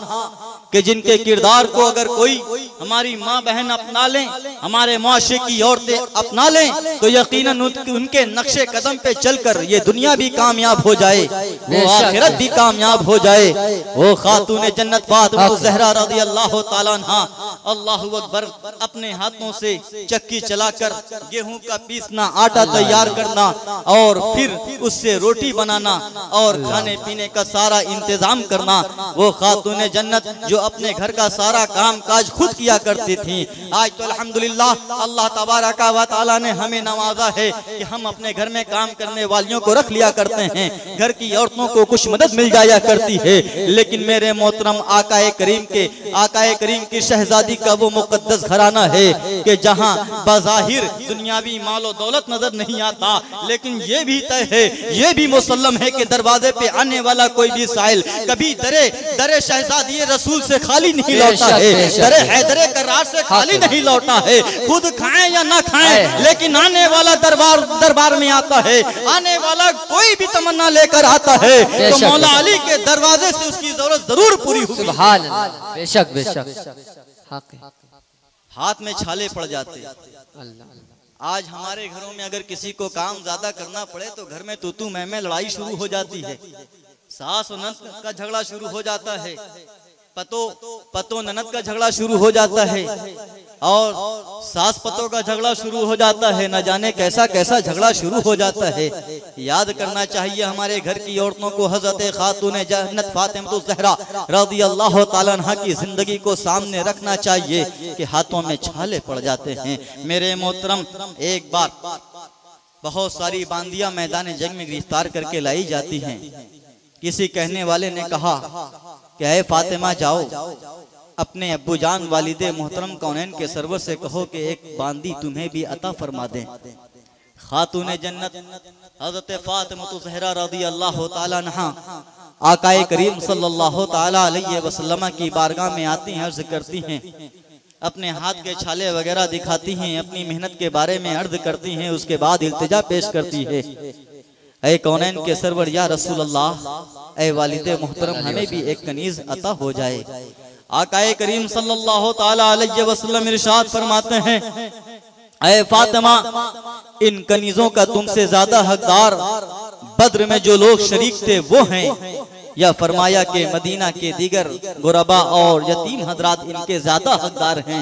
کہ جن کے کردار کو اگر کوئی ہماری ماں بہن اپنا لیں، ہمارے معاشرے کی عورتیں اپنا لیں تو یقیناً ان کے نقش قدم پہ چل کر یہ دنیا بھی کامیاب ہو جائے، وہ آخرت بھی کامیاب ہو جائے۔ وہ خاتون جنت فاطمہ زہرہ رضی اللہ تعالیٰ عنہا، اللہ اکبر، اپنے ہاتھوں سے چکی چلا کر گیہوں کا پیسنا، آٹا تیار کرنا اور پھر اس سے روٹی بنانا اور کھانے پینے کا سارا انتظام کرنا، وہ خاتون جنت جو اپنے گھر کا سارا کام کاج خود کیا کرتی تھیں۔ آج تو الحمدللہ اللہ تبارک و تعالی نے ہمیں نوازا ہے کہ ہم اپنے گھر میں کام کرنے والیوں کو رکھ لیا کرتے ہیں، گھر کی عورتوں کو کچھ مدد مل جایا کرتی ہے، لیکن میرے محترم آقا کریم کی شہزادی کا وہ مقدس گھرانہ ہے کہ جہاں بظاہر دنیاوی مال و دولت نظر نہیں آتا، لیکن یہ بھی طے ہے، یہ بھی مسلم ہے کہ دروازے پہ آنے والا کوئی بھی سائل کبھی در شہزادی رسول سے خالی نہیں لوٹا ہے، در حیدر کرار سے خالی نہیں لوٹا ہے۔ خود کھائیں یا نہ کھائیں لیکن آنے والا دربار میں آتا ہے، آنے والا کوئی بھی تمنا لے کر آتا ہے تو مولا علی کے دروازے سے اس کی ضرورت ضرور پوری ہوگی۔ سبحان اللہ، بے شک بے شک، ہاتھ میں چھالے پڑ جاتے۔ آج ہمارے گھروں میں اگر کسی کو کام زیادہ کرنا پڑے تو گھر میں تو میں میں لڑائی شروع ہو جاتی ہے، ساس و نند کا جھگڑا شروع ہو جاتا ہے، پتو نند کا جھگڑا شروع ہو جاتا ہے اور ساس پتوں کا جھگڑا شروع ہو جاتا ہے، نہ جانے کیسا کیسا جھگڑا شروع ہو جاتا ہے۔ یاد کرنا چاہیے ہمارے گھر کی عورتوں کو حضرت خاتون جنت فاطمہ زہرہ رضی اللہ تعالیٰ عنہ کی زندگی کو سامنے رکھنا چاہیے کہ ہاتھوں میں چھالے پڑ جاتے ہیں۔ میرے محترم ایک بار بہت ساری باندیاں میدان جنگ میں گرفتار کر کے لائی جاتی ہیں، کسی کہنے والے نے کہا کہ اے فاطمہ جاؤ اپنے ابو جان والد محترم کونین کے سرور سے کہو کہ ایک باندی تمہیں بھی عطا فرما دیں۔ خاتون جنت حضرت فاطمہ زہرہ رضی اللہ تعالیٰ عنہا آقا کریم صلی اللہ تعالیٰ علیہ وسلم کی بارگاہ میں آتی ہیں، عرض کرتی ہیں، اپنے ہاتھ کے چھالے وغیرہ دکھاتی ہیں، اپنی محنت کے بارے میں عرض کرتی ہیں، اس کے بعد التجا پیش کرتی ہے، اے کونین کے سرور یا رسول اللہ، اے والد محترم ہمیں بھی ایک کنیز عطا ہو جائے۔ آقا کریم صلی اللہ تعالیٰ علیہ وسلم ارشاد فرماتے ہیں، اے فاطمہ، ان کنیزوں کا تم سے زیادہ حقدار بدر میں جو لوگ شریک تھے وہ ہیں، یا فرمایا کہ مدینہ کے دیگر غرباء اور یتیم حضرات ان کے زیادہ حقدار ہیں،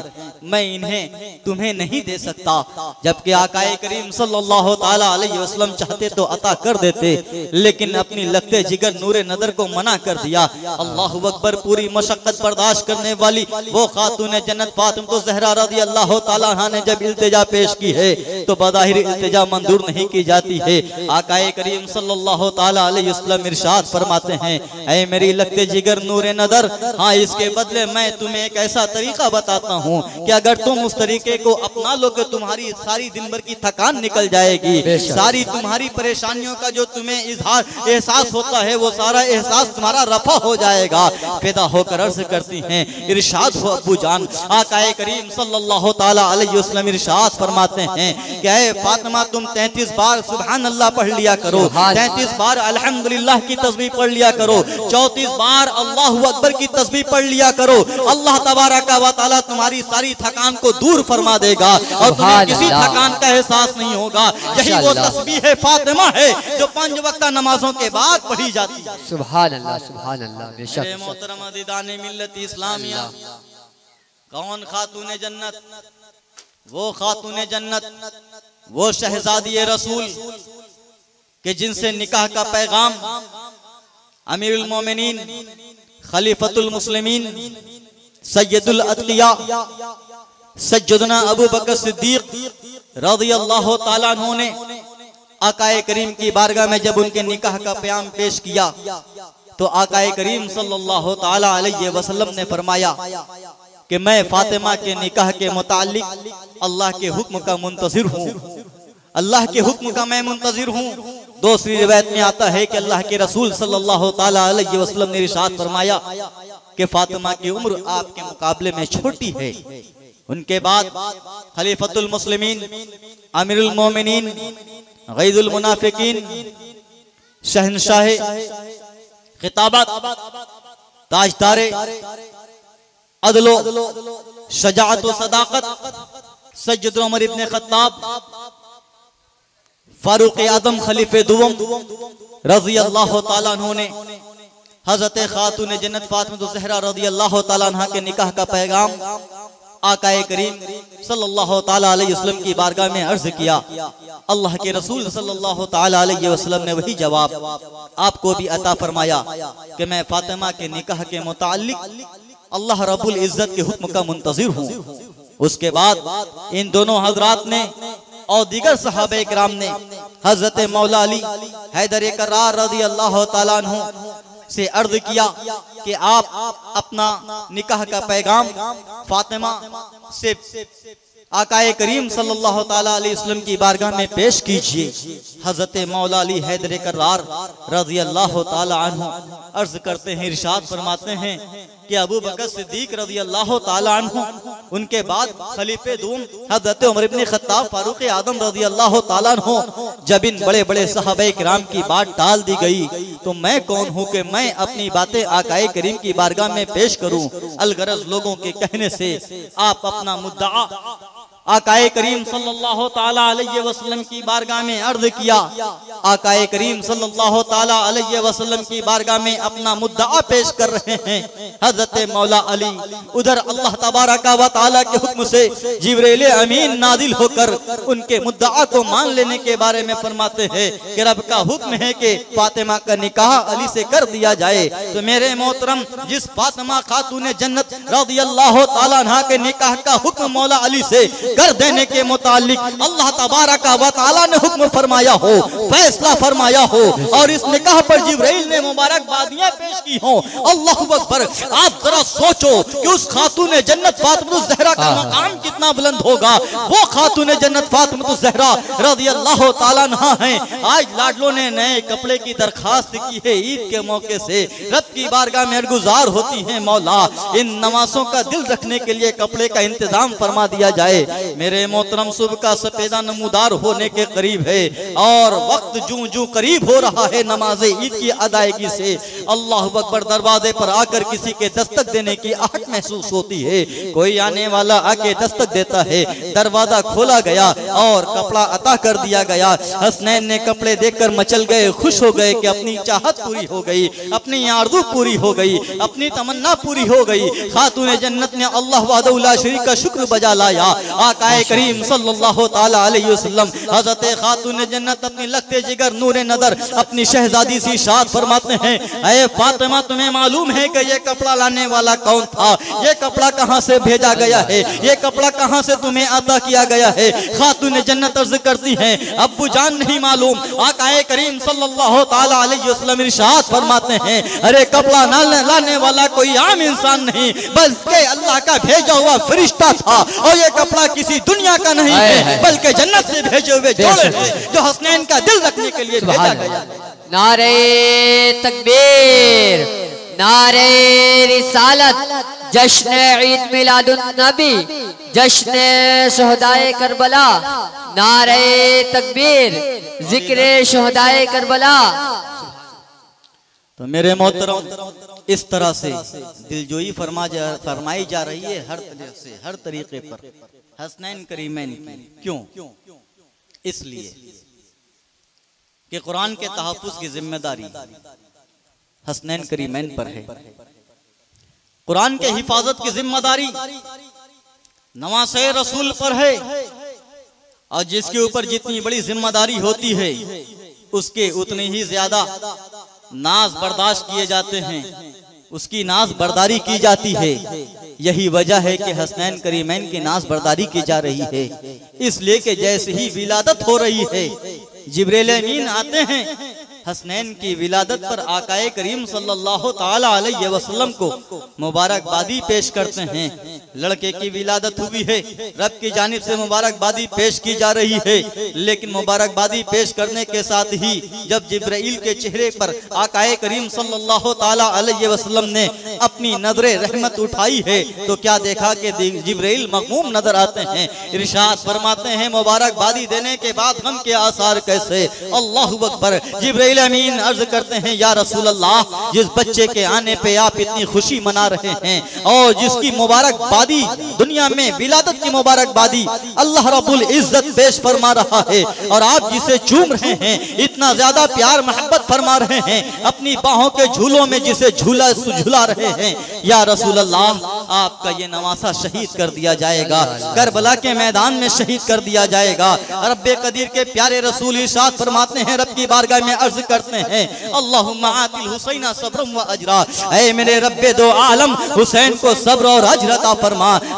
میں انہیں تمہیں نہیں دے سکتا، جبکہ آقا کریم صلی اللہ تعالیٰ علیہ وسلم چاہتے تو عطا کر دیتے، لیکن اپنی لگتے جگر نور نظر کو منع کر دیا۔ اللہ اکبر، پوری مشقت برداشت کرنے والی وہ خاتون جنت فاطمہ زہرا رضی اللہ تعالیٰ عنہا نے جب التجا پیش کی ہے تو بظاہر التجا منظور نہیں کی جاتی ہے۔ آقا کریم صلی اللہ تعالیٰ علیہ وسلم ارشاد فرماتے ہیں، اے میری لگتے جگر نور نظر، ہاں اس کے بدلے میں تمہیں ایک ایسا طریقہ بتاتا ہوں کہ اگر تم اس طریقے کو اپنا لو کہ تمہاری ساری دن بھر کی تھکان نکل جائے گی، ساری تمہاری پریشانیوں کا جو تمہیں احساس ہوتا ہے وہ سارا احساس تمہارا رفع ہو جائے گا۔ فدا ہو کر عرض کرتی ہیں، ارشاد ہو ابو جان، آقا کریم صلی اللہ تعالی علیہ وسلم ارشاد فرماتے ہیں کہ اے فاطمہ، تم 33 بار سبحان اللہ پڑھ لیا کرو، 33 بار الحمدللہ کی تسبیح پڑھ لیا کرو، 34 بار اللہ اکبر کی تسبیح پڑھ لیا کرو، اللہ تبارک و تعالی تمہاری ساری تھکان کو دور فرما دے گا اور تمہیں کسی تھکان کا احساس نہیں ہوگا۔ یہی وہ تسبیح فاطمہ ہے جو 5 وقتہ نمازوں کے بعد پڑھی جاتی ہے۔ سبحان اللہ، سبحان اللہ۔ میرے محترم دیدان ملت اسلامیہ، کون خاتون جنت؟ وہ خاتون جنت، وہ شہزادی رسول کہ جن سے نکاح کا پیغام امیر المومنین، خلیفۃ المسلمین، سید الاتقیاء، سجدنا ابو بکر صدیق رضی اللہ تعالیٰ عنہ نے آقا کریم کی بارگاہ میں جب ان کے نکاح کا پیام پیش کیا تو آقا کریم صلی اللہ تعالیٰ علیہ وسلم نے فرمایا کہ میں فاطمہ کے نکاح کے متعلق اللہ کے حکم کا منتظر ہوں، اللہ کے حکم کا میں منتظر ہوں۔ دوسری روایت میں آتا ہے کہ اللہ کے رسول صلی اللہ تعالیٰ علیہ وسلم نے ارشاد فرمایا کہ فاطمہ کی عمر آپ کے مقابلے میں چھوٹی ہے۔ ان کے بعد خلیفۃ المسلمین، امیر المومنین، غیظ المنافقین، شہنشاہ خطابت، تاجدار عدل و شجاعت و صداقت، سیدنا عمر ابن خطاب، فاروق اعظم خلیفہ دوم رضی اللہ تعالیٰ عنہ نے حضرت خاتون جنت فاطمہ زہرا رضی اللہ تعالیٰ عنہ کے نکاح کا پیغام آقا کریم صلی اللہ تعالیٰ علیہ وسلم کی بارگاہ میں عرض کیا۔ اللہ کے رسول صلی اللہ تعالیٰ علیہ وسلم نے وہی جواب آپ کو بھی عطا فرمایا کہ میں فاطمہ کے نکاح کے متعلق اللہ رب العزت کے حکم کا منتظر ہوں۔ اس کے بعد ان دونوں حضرات نے اور دیگر صحابہ اکرام نے حضرت مولا علی حیدر کرار رضی اللہ تعالیٰ عنہ سے عرض کیا کہ آپ اپنا نکاح کا پیغام فاطمہ سے آقا کریم صلی اللہ تعالیٰ علیہ وسلم کی بارگاہ میں پیش کیجئے۔ حضرت مولا علی حیدر کرار رضی اللہ تعالیٰ عنہ عرض کرتے ہیں، ارشاد فرماتے ہیں کہ ابو بکر صدیق رضی اللہ تعالیٰ عنہ، ان کے بعد خلیفہ دوم حضرت عمر ابن خطاب، فاروق اعظم رضی اللہ تعالیٰ عنہ، جب ان بڑے بڑے صحابہ کرام کی بات ٹال دی گئی تو میں کون ہوں کہ میں اپنی باتیں آقا کریم کی بارگاہ میں پیش کروں؟ الغرض لوگوں کے کہنے سے آپ اپنا مدعا آقا کریم صلی اللہ تعالیٰ علیہ وسلم کی بارگاہ میں عرض کیا۔ آقا کریم صلی اللہ تعالیٰ علیہ وسلم کی بارگاہ میں اپنا مدعا پیش کر رہے ہیں حضرت مولا علی۔ ادھر اللہ تبارک و تعالیٰ کے حکم سے جبریل امین نازل ہو کر ان کے مدعا کو مان لینے کے بارے میں فرماتے ہیں کہ رب کا حکم ہے کہ فاطمہ کا نکاح علی سے کر دیا جائے۔ تو میرے محترم، جس فاطمہ خاتون جنت رضی اللہ تعالیٰ عنہ کے نکاح کا حکم مولا علی سے کر دینے کے متعلق اللہ تبارک و تعالی نے حکم فرمایا ہو، فیصلہ فرمایا ہو، اور اس نکاح پر جبرائیل نے مبارک بادیاں پیش کی ہوں۔ اللہ اکبر، آپ ذرا سوچو کہ اس خاتون جنت فاطمہ الزہرا کا مقام کتنا بلند ہوگا۔ وہ خاتون جنت فاطمہ الزہرا رضی اللہ تعالیٰ عنہا ہیں۔ آج لاڈلوں نے نئے کپڑے کی درخواست کی ہے، عید کے موقع سے رب کی بارگاہ میں گزار ہوتی ہیں۔ مولا، ان نواسوں کا دل رکھنے کے لیے کپڑے کا انتظام فرما دیا جائے۔ میرے محترم، صبح کا سپیدہ نمودار ہونے کے قریب ہے اور وقت جوں جوں قریب ہو رہا ہے نماز عید کی ادائیگی سے۔ اللہ اکبر، دروازے پر آ کر کسی کے دستک دینے کی آہٹ محسوس ہوتی ہے۔ کوئی آنے والا آ کے دستک دیتا ہے، دروازہ کھولا گیا اور کپڑا عطا کر دیا گیا۔ حسنین نے کپڑے دیکھ کر مچل گئے، خوش ہو گئے کہ اپنی چاہت پوری ہو گئی، اپنی آرزو پوری ہو گئی، اپنی تمنا پوری ہو گئی۔ خاتون جنت نے اللہ وحدہ لا شریک کا شکر بجا لایا۔ آقا کریم صلی اللہ تعالی علیہ وسلم، حضرت خاتون جنت اپنی لگتے جگر نور نظر اپنی شہزادی سے ارشاد فرماتے ہیں، اے فاطمہ، تمہیں معلوم ہے کہ یہ کپڑا لانے والا کون تھا؟ یہ کپڑا کہاں سے بھیجا گیا ہے؟ یہ کپڑا کہاں سے تمہیں عطا کیا گیا ہے؟ خاتون جنت عرض کرتی ہیں، ابو جان نہیں معلوم۔ آقا کریم صلی اللہ تعالی علیہ وسلم ارشاد فرماتے ہیں، ارے کپڑا لانے والا کوئی عام انسان نہیں بلکہ اللہ کا بھیجا ہوا فرشتہ تھا، اور یہ کپڑا کسی دنیا کا نہیں ہے بلکہ جنت سے بھیجے ہوئے جوڑے ہیں جو حسنین کا دل رکھنے کے لیے بھیجا گیا۔ نعرہ تکبیر، نعرہ رسالت، جشن عید میلاد النبی، جشن شہدائے کربلا، نعرہ تکبیر، ذکر شہدائے کربلا۔ تو میرے محترم، اس طرح سے دلجوئی فرمائی جا رہی ہے ہر طرح سے، ہر طریقے پر حسنین کریمین کی۔ کیوں؟ اس لیے کہ قرآن کے تحفظ کی ذمہ داری حسنین کریمین پر ہے، قرآن کے حفاظت کی ذمہ داری نواسے رسول پر ہے، اور جس کے اوپر جتنی بڑی ذمہ داری ہوتی ہے اس کے اتنی ہی زیادہ ناز برداشت کیے جاتے ہیں، اس کی ناز برداری کی جاتی ہے۔ یہی وجہ ہے کہ حسنین کریمین کی ناز برداری کی جا رہی ہے، اس لیے کہ جیسے ہی ولادت ہو رہی ہے جبریل امین آتے ہیں، حسنین کی ولادت پر آقا کریم صلی اللہ تعالی علیہ وسلم کو مبارکبادی پیش کرتے ہیں۔ لڑکے کی ولادت ہوئی ہے، رب کی جانب سے مبارکبادی پیش کی جا رہی ہے، لیکن مبارکبادی پیش کرنے کے ساتھ ہی جب جبرائیل کے چہرے پر آقا کریم صلی اللہ تعالی علیہ وسلم نے اپنی نظر رحمت اٹھائی ہے تو کیا دیکھا کہ جبرائیل مغموم نظر آتے ہیں۔ ارشاد فرماتے ہیں، مبارکبادی دینے کے بعد غم کے آثار کیسے؟ اللہ اکبر، جبرائیل امین عرض کرتے ہیں، یا رسول اللہ، جس بچے کے آنے پہ آپ اتنی خوشی منا رہے ہیں اور جس کی مبارک بادی دنیا میں ولادت کی مبارک بادی اللہ رب العزت پیش فرما رہا ہے، اور آپ جسے چوم رہے ہیں، اتنا زیادہ پیار محبت فرما رہے ہیں، اپنی باہوں کے جھولوں میں جسے جھولا رہے ہیں، یا رسول اللہ، آپ کا یہ نواسہ شہید کر دیا جائے گا، کربلا کے میدان میں شہید کر دیا جائے گا۔ رب قدیر کے پیارے رسول ارشاد فرماتے ہیں، رب کی بارگاہ میں عرض کرتے ہیں، اللہم آتی الحسین صبرم و اجرا، اے میرے رب دو عالم، حسین کو صبر اور اجر عطا فرما۔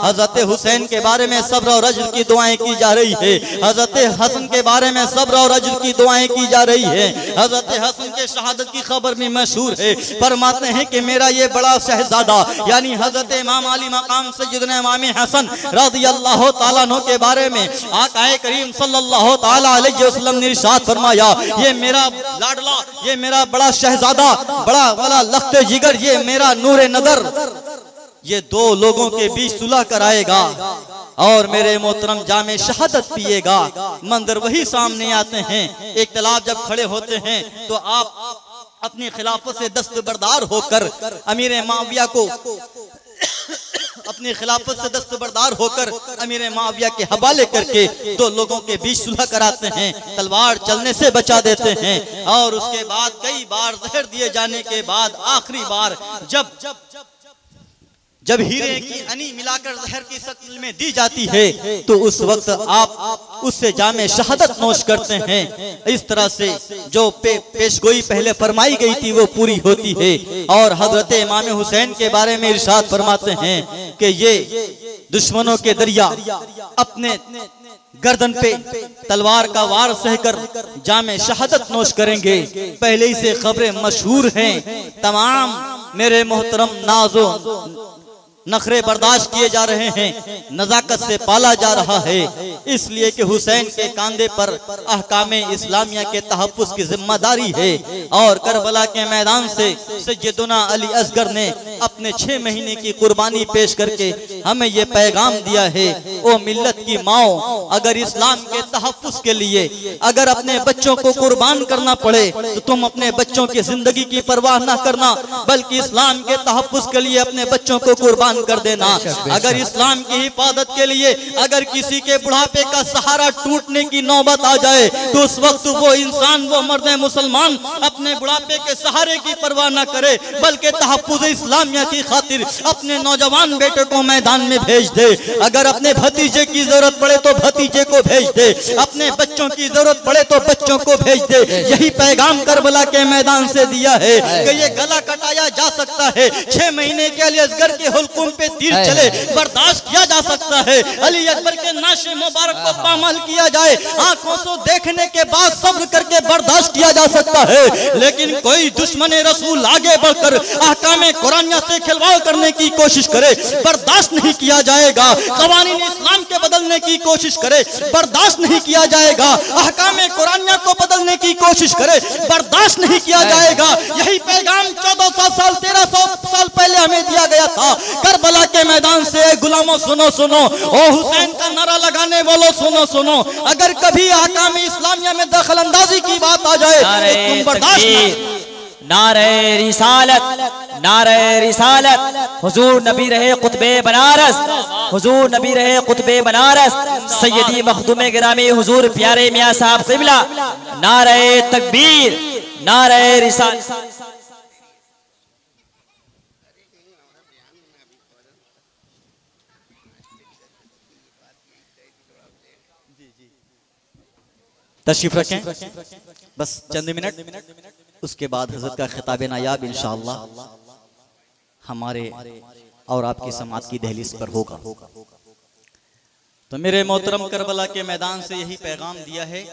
حضرت حسین کے بارے میں صبر اور اجر کی دعائیں کی جا رہی ہے، حضرت حسن کے بارے میں صبر اور اجر کی دعائیں کی جا رہی ہے۔ حضرت حسن کے شہادت کی خبر بھی مشہور ہے، فرماتے ہیں کہ میرا یہ بڑا شہزادہ یعنی حضرت امام علی مقام سیدنا امام حسن رضی اللہ تعالیٰ عنہ کے بارے میں آقا کریم صلی اللہ تعالیٰ علیہ وسلم نے ارشاد فرمایا، یہ میرا لاڈلا، یہ میرا بڑا شہزادہ، بڑا والا لخت جگر، یہ میرا نور نظر، یہ دو لوگوں کے بیچ صلح کرائے گا اور میرے محترم جام شہادت پیے گا۔ منظر وہی سامنے آتے ہیں۔ ایک طلاب جب کھڑے ہوتے ہیں تو آپ اپنی خلافت سے دستبردار ہو کر امیر معاویہ کو اپنی خلافت سے دستبردار ہو کر امیر معاویہ کے حوالے کر کے دو لوگوں کے بیچ صلح کراتے ہیں، تلوار چلنے سے بچا دیتے ہیں، اور اس کے بعد کئی بار زہر دیے جانے کے بعد آخری بار جب ہیرے کی انی ملا کر زہر کی شکل میں دی جاتی ہے تو اس وقت آپ اس سے جام شہادت نوش کرتے ہیں۔ اس طرح سے جو پیشگوئی پہلے فرمائی گئی تھی وہ پوری ہوتی ہے، اور حضرت امام حسین کے بارے میں ارشاد فرماتے ہیں کہ یہ دشمنوں کے دریا اپنے گردن پہ تلوار کا وار سہ کر جام شہادت نوش کریں گے۔ پہلے ہی سے خبریں مشہور ہیں، تمام میرے محترم نازو نخرے برداشت کیے جا رہے ہیں، نزاکت سے پالا جا رہا ہے، اس لیے کہ حسین کے کاندھے پر احکام اسلامیہ کے تحفظ کی ذمہ داری ہے۔ اور کربلا کے میدان سے سیدنا علی اصغر نے اپنے 6 مہینے کی قربانی پیش کر کے ہمیں یہ پیغام دیا ہے، او ملت کی ماؤں، اگر اسلام کے تحفظ کے لیے اگر اپنے بچوں کو قربان کرنا پڑے تو تم اپنے بچوں کی زندگی کی پرواہ نہ کرنا، بلکہ اسلام کے تحفظ کے لیے اپنے بچوں کو قربان کر دینا۔ اگر اسلام کی حفاظت کے لیے اگر کسی کے بڑھاپے کا سہارا ٹوٹنے کی نوبت آ جائے تو اس وقت وہ انسان، وہ مرد مسلمان اپنے بڑھاپے کے سہارے کی پرواہ نہ کرے، بلکہ تحفظ اسلامیہ کی خاطر اپنے نوجوان بیٹے کو میدان میں بھیج دے۔ اگر اپنے بھتیجے کی ضرورت پڑے تو بھتیجے کو بھیج دے، اپنے بچوں کی ضرورت پڑے تو بچوں کو بھیج دے۔ یہی پیغام کربلا کے میدان سے دیا ہے کہ یہ گلا کٹایا جا سکتا ہے، 6 مہینے کے علی اصغر کے حلقوں پہ تیر چلے برداشت کیا جا سکتا ہے، علی اکبر کے ناش مبارک کو پامال کیا جائے، آنکھوں سے دیکھنے کے بعد صبر کر کے برداشت کیا جا سکتا ہے، لیکن کوئی دشمن رسول آگے بڑھ کر احکام قرآنیہ سے کھلواڑ کرنے کی کوشش کرے برداشت نہیں کیا جائے گا، قوانین اسلام کے بدلنے کی کوشش کرے برداشت نہیں کیا جائے گا، احکام قرآنیہ کو بدلنے کی کوشش کرے برداشت نہیں کیا جائے گا۔ یہی پیغام 1400 سال 1300 سال پہلے ہمیں دیا گیا تھا۔ کربلا کے میدان سے غلاموں سنو سنو، او حسین کا نعرہ لگانے والوں سنو سنو، اگر کبھی احکام اسلامیہ میں دخل اندازی کی بات آ جائے تو تم برداشت نہ۔ نعرہ رسالت، نعرہ رسالت، حضور نبی رہے قطب بنارس، حضور نبی رہے قطب بنارس، سیدی مخدوم گرامی حضور پیارے میاں صاحب قبلہ، نعرہ تکبیر، نعرہ رسالت۔ تشریف رکھیں، بس چند منٹ، اس کے بعد حضرت کا خطاب نایاب انشاءاللہ ہمارے اور آپ کی سماعت کی دہلیز پر ہوگا۔ تو میرے محترم، کربلا کے میدان سے یہی پیغام دیا ہے،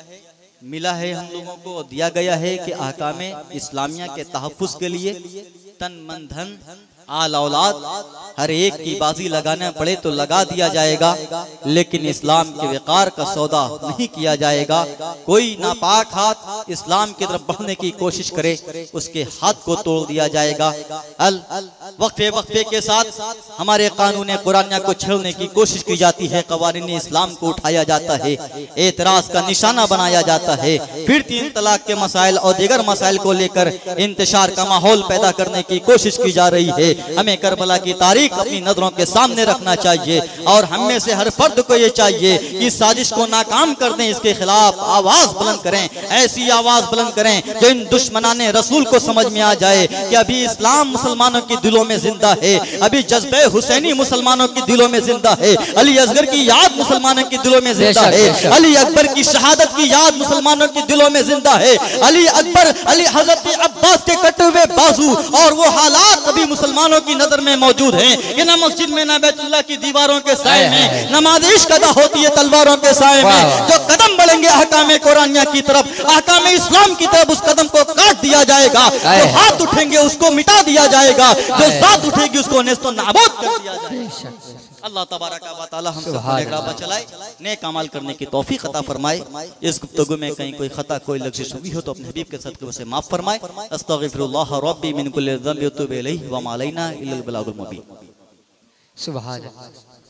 ملا ہے ہم لوگوں کو، دیا گیا ہے کہ احکام اسلامیہ کے تحفظ کے لیے تن من دھن آل اولاد ہر ایک کی بازی لگانا پڑے تو لگا دیا جائے گا، لیکن اسلام کے وقار کا سودا نہیں کیا جائے گا۔ کوئی ناپاک ہاتھ اسلام کی طرف بڑھنے کی کوشش کرے اس کے ہاتھ کو توڑ دیا جائے گا۔ وقفے وقفے کے ساتھ ہمارے قانون قرآنیہ کو چھیڑنے کی کوشش کی جاتی ہے، قوانین اسلام کو اٹھایا جاتا ہے، اعتراض کا نشانہ بنایا جاتا ہے، پھر 3 طلاق کے مسائل اور دیگر مسائل کو لے کر انتشار کا ماحول پیدا کرنے کی کوشش کی جا رہی ہے۔ ہمیں کربلا کی تاریخ اپنی نظروں کے سامنے رکھنا چاہیے، اور ہم میں سے ہر فرد کو یہ چاہیے کہ سازش کو ناکام کر دیں، اس کے خلاف آواز بلند کریں، ایسی آواز بلند کریں جو ان دشمنان رسول کو سمجھ میں آ جائے کہ ابھی اسلام مسلمانوں کی دلوں میں زندہ ہے، ابھی جذبہ حسینی مسلمانوں کی دلوں میں زندہ ہے، علی اصغر کی یاد مسلمانوں کی دلوں میں زندہ ہے، علی اکبر کی شہادت کی یاد مسلمانوں کی دلوں میں زندہ ہے، علی اکبر، علی حضرت عباس کے کٹے ہوئے بازو اور وہ حالات ابھی مسلمان کی نظر میں موجود ہیں کہ نہ مسجد میں، نہ بیت اللہ کی دیواروں کے سائے میں، نماز عشق ادا ہوتی ہے تلواروں کے سائے میں۔ جو قدم بڑھیں گے احکام قرآنیہ کی طرف، احکام اسلام کی طرف، اس قدم کو کاٹ دیا جائے گا، جو ہاتھ اٹھیں گے اس کو مٹا دیا جائے گا، جو ذات اٹھے گی اس کو نیست و نابود کر دیا جائے گا۔ اللہ تبارک و تعالی ہم سب کو نیک راہ چلائے، نیک اعمال کرنے کی توفیق عطا فرمائے۔ اس گفتگو میں کہیں کوئی خطا، کوئی لغزش ہوئی ہو تو اپنے حبیب کے صدقے سے معاف فرمائے۔ استغفر اللہ ربی من کل ذنب و اتوب الیہ و ما علینا الا البلاغ المبین۔ سبحان اللہ۔